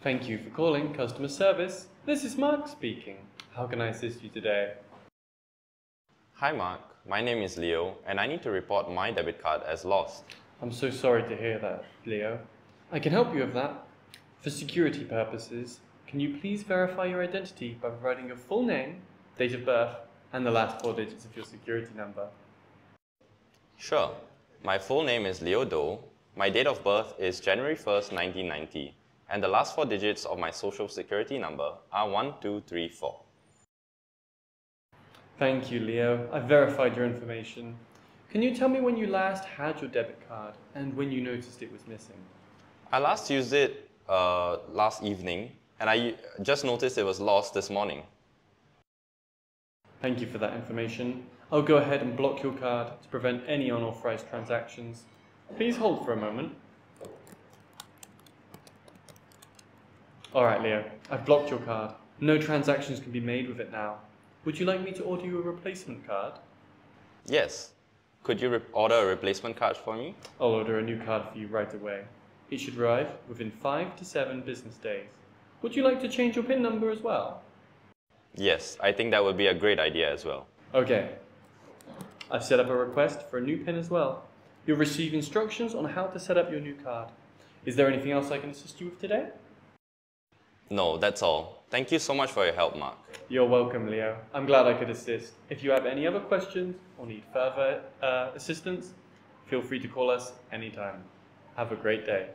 Thank you for calling customer service. This is Mark speaking. How can I assist you today? Hi Mark, my name is Leo and I need to report my debit card as lost. I'm so sorry to hear that, Leo. I can help you with that. For security purposes, can you please verify your identity by providing your full name, date of birth, and the last four digits of your security number? Sure. My full name is Leo Doe. My date of birth is January 1st, 1990. And the last four digits of my social security number are 1234. Thank you, Leo. I've verified your information. Can you tell me when you last had your debit card and when you noticed it was missing? I last used it last evening, and I just noticed it was lost this morning. Thank you for that information. I'll go ahead and block your card to prevent any unauthorized transactions. Please hold for a moment. Alright Leo, I've blocked your card. No transactions can be made with it now. Would you like me to order you a replacement card? Yes. Could you order a replacement card for me? I'll order a new card for you right away. It should arrive within 5 to 7 business days. Would you like to change your PIN number as well? Yes, I think that would be a great idea as well. Okay. I've set up a request for a new PIN as well. You'll receive instructions on how to set up your new card. Is there anything else I can assist you with today? No, that's all. Thank you so much for your help, Mark. You're welcome, Leo. I'm glad I could assist. If you have any other questions or need further assistance, feel free to call us anytime. Have a great day.